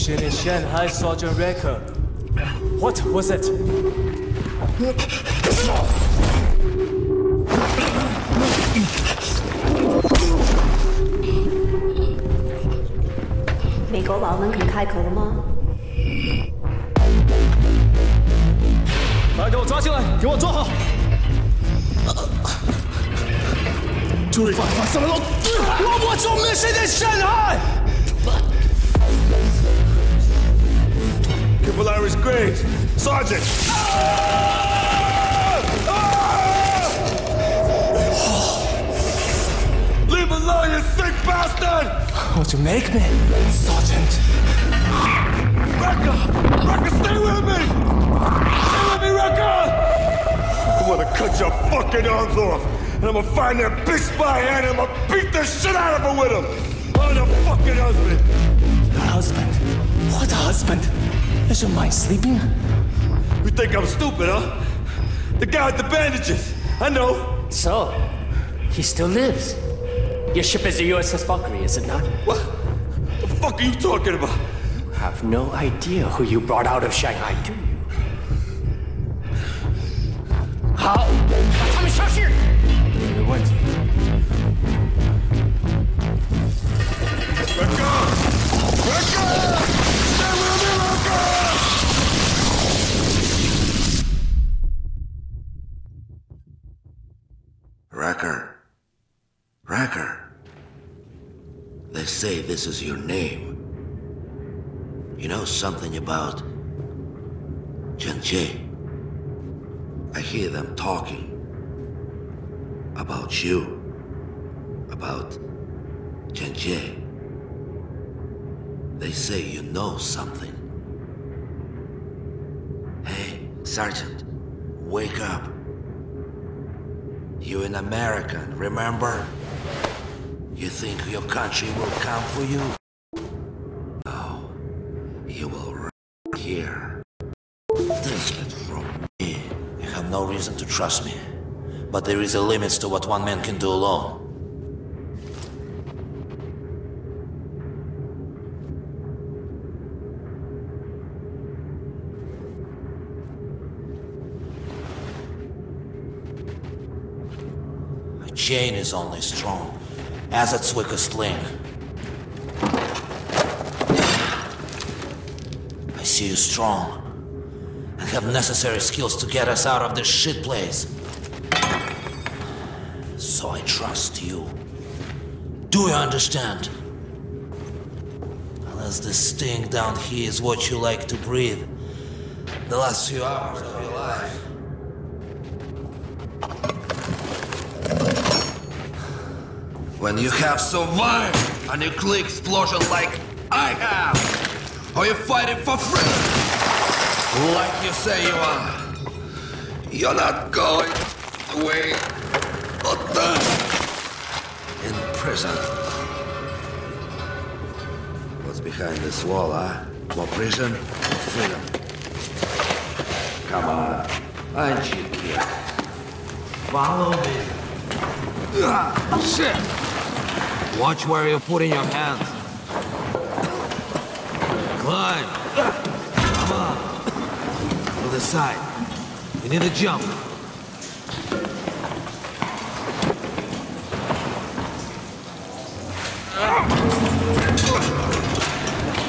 mission in Shanghai, Sergeant Wrecker. What was it? Mission in Shanghai! Cavalari's Graves, Sergeant! Leave me alone, you sick bastard! What'd you make me, Sergeant? Wrecker! Wrecker, stay with me! Stay with me, Wrecker! I'm gonna cut your fucking arms off, and I'm gonna find that bitch by hand, and I'm gonna beat the shit out of her with him! I'm your fucking husband! Your husband? What husband? Is your mind sleeping? You think I'm stupid, huh? The guy with the bandages, I know. So, he still lives. Your ship is the USS Valkyrie, is it not? What? The fuck are you talking about? You have no idea who you brought out of Shanghai, do you? How? What? Wrecker! Wrecker! Wrecker. They say this is your name. You know something about Jin Jié? I hear them talking about you, about Jin Jié. They say you know something. Hey, Sergeant, wake up. You're an American, remember? You think your country will come for you? No, you will rot here. Take it from me. You have no reason to trust me, but there is a limit to what one man can do alone. The chain is only strong as its weakest link. I see you strong and have necessary skills to get us out of this shit place. So I trust you. Do you understand? Unless this sting down here is what you like to breathe, the last few hours of your life. When you have survived a nuclear explosion like I have, or you're fighting for freedom, like you say you are, you're not going away or dying in prison. What's behind this wall, huh? More prison, more freedom. Come on, aren't you here? Follow me. Shit! Watch where you're putting your hands. Climb. Come on. To the side. You need to jump.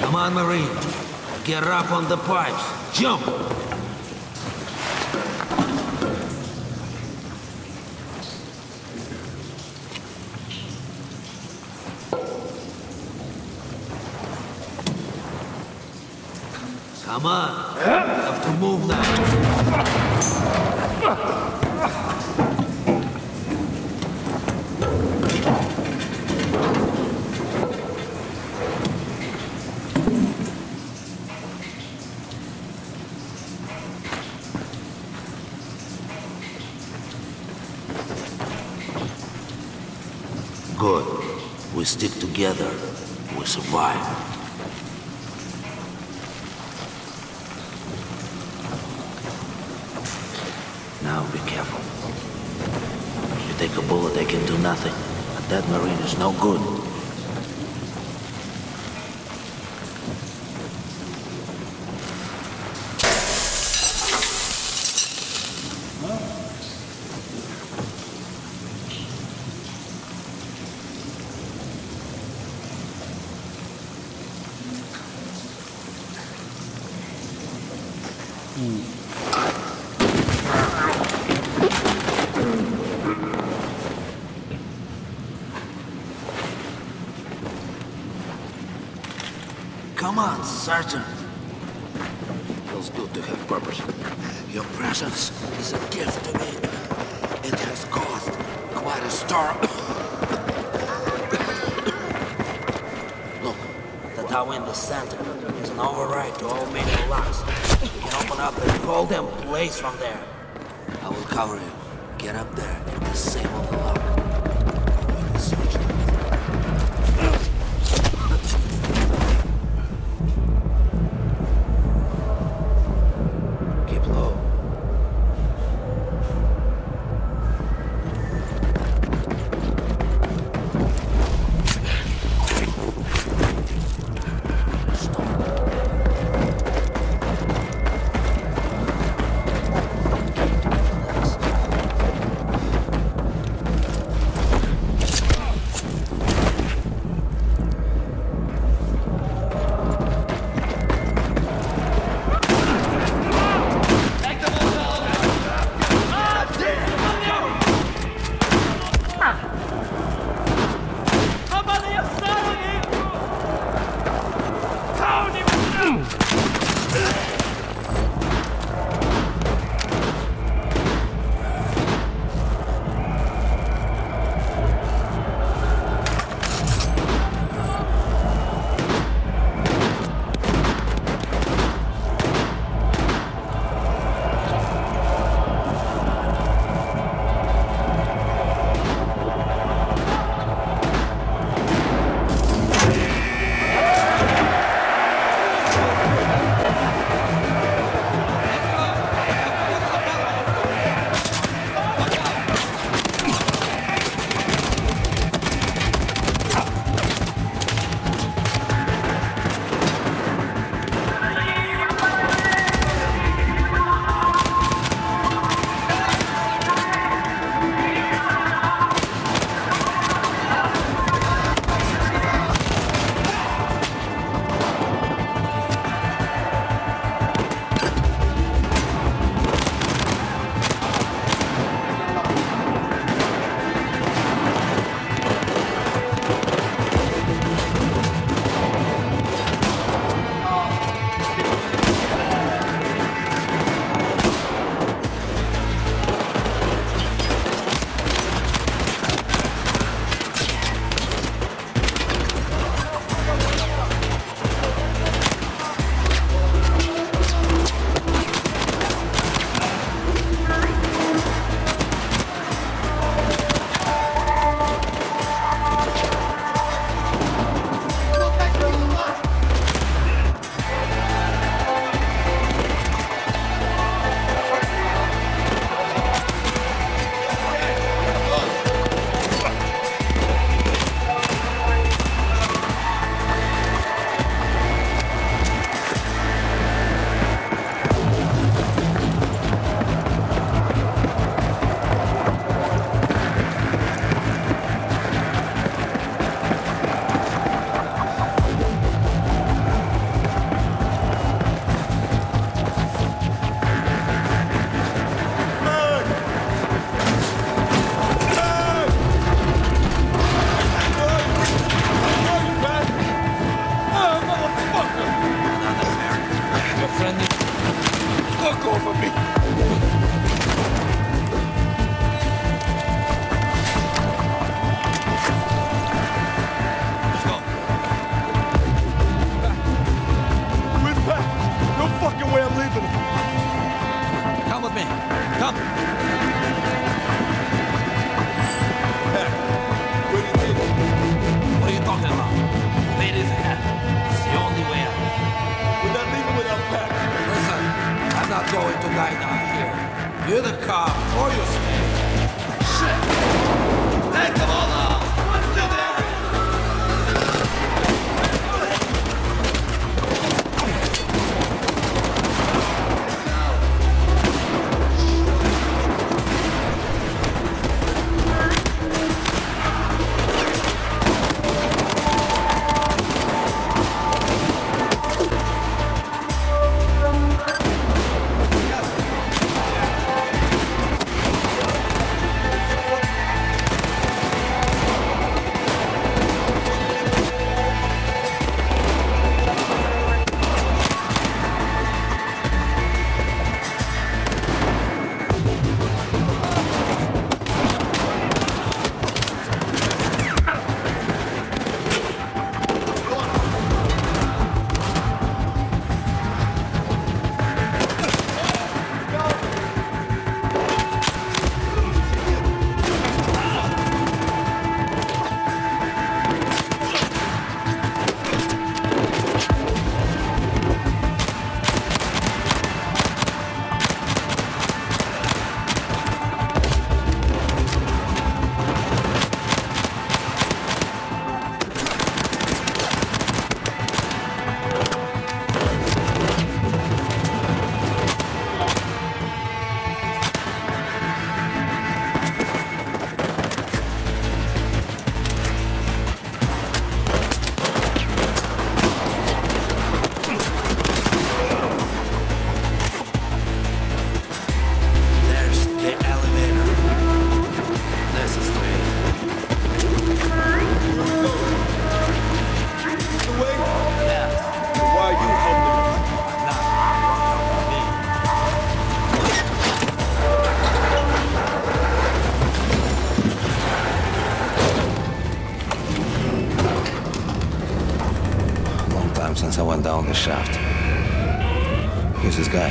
Come on, Marine. Get up on the pipes. Jump. Come on, you have to move now. Good. We stick together. We survive. Take a bullet, they can do nothing. But that Marine is no good. Come on, Sergeant. Feels good to have purpose. Your presence is a gift to me. It has caused quite a storm. Look, the tower in the center is an override to all manual locks. You can open up and hold them in place from there. I will cover you. Get up there and disable the lock. time since I went down the shaft. Here's this guy.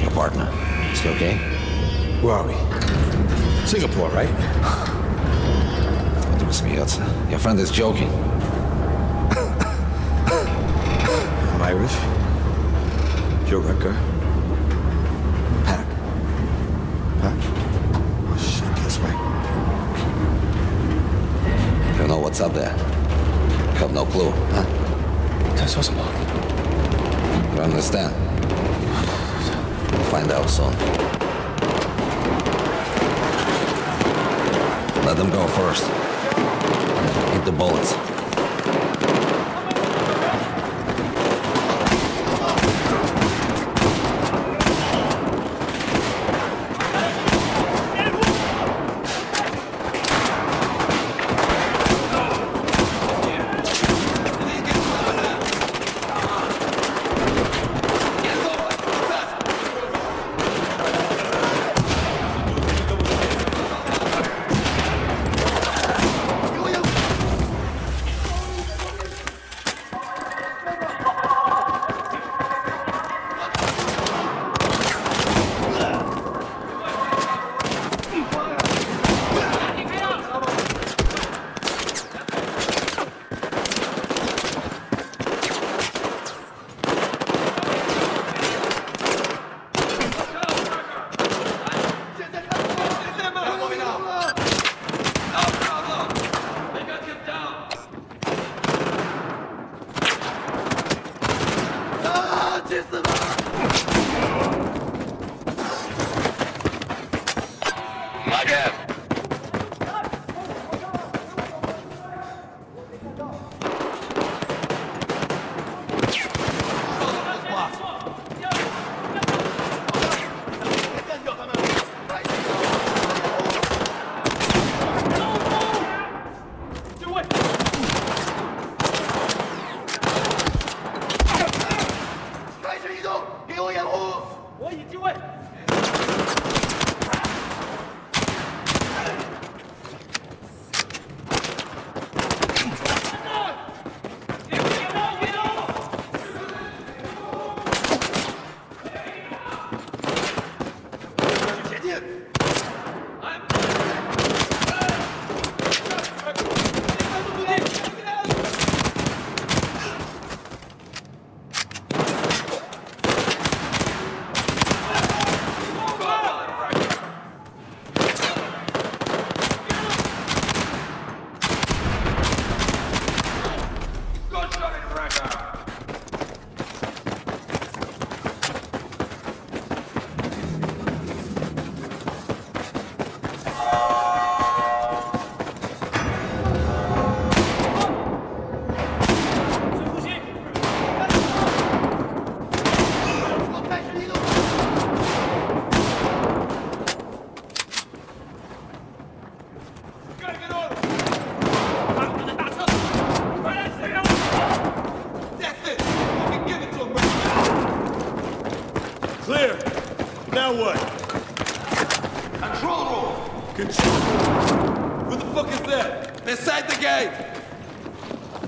Your partner. Is he okay? Where are we? Singapore, right? Don't smile. Your friend is joking. I'm Irish. Joe Recker. Pack. Pack? Oh shit, that's right. Don't know what's up there. Have no clue, huh? That's what's about. You understand? We'll find out soon. Let them go first. Hit the bullets.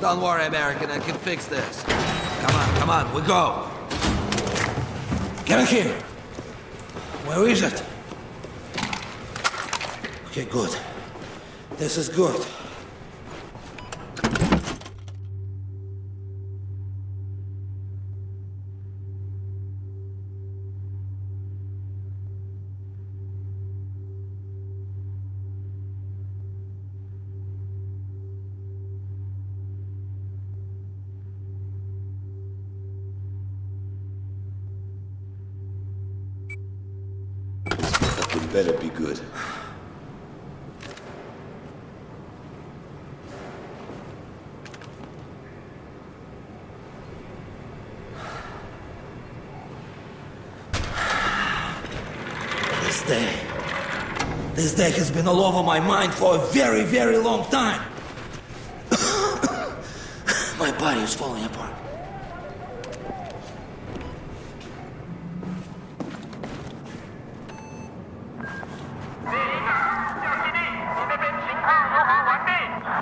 Don't worry, American, I can fix this. Come on, come on, we go. Get in here. Where is it? Okay, good. This is good. Better be good. This day has been all over my mind for a very, very long time. My body is falling apart.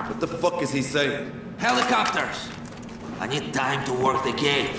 What the fuck is he saying? Helicopters! I need time to work the gate.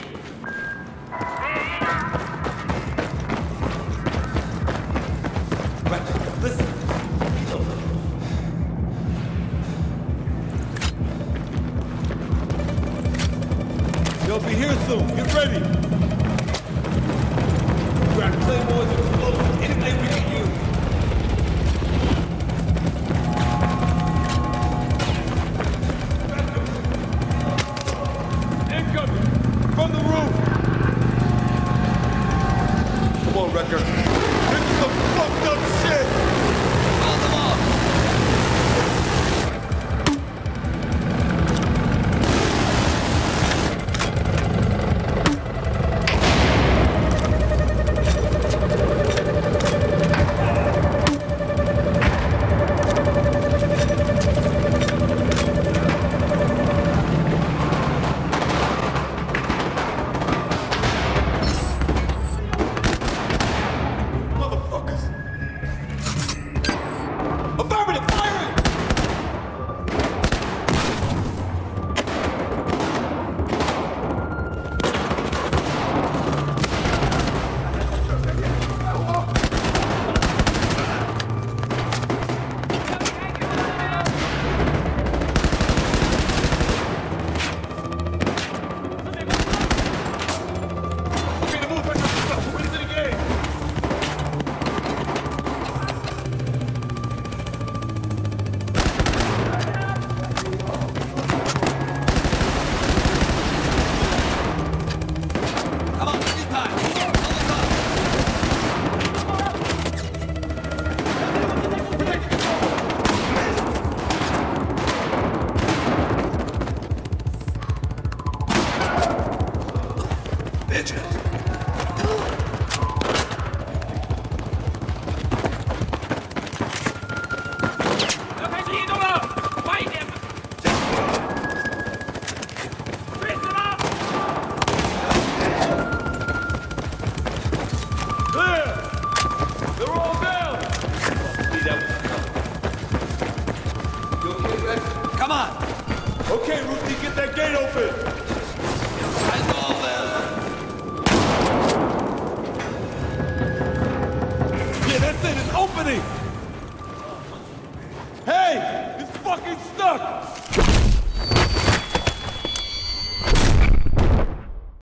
Opening!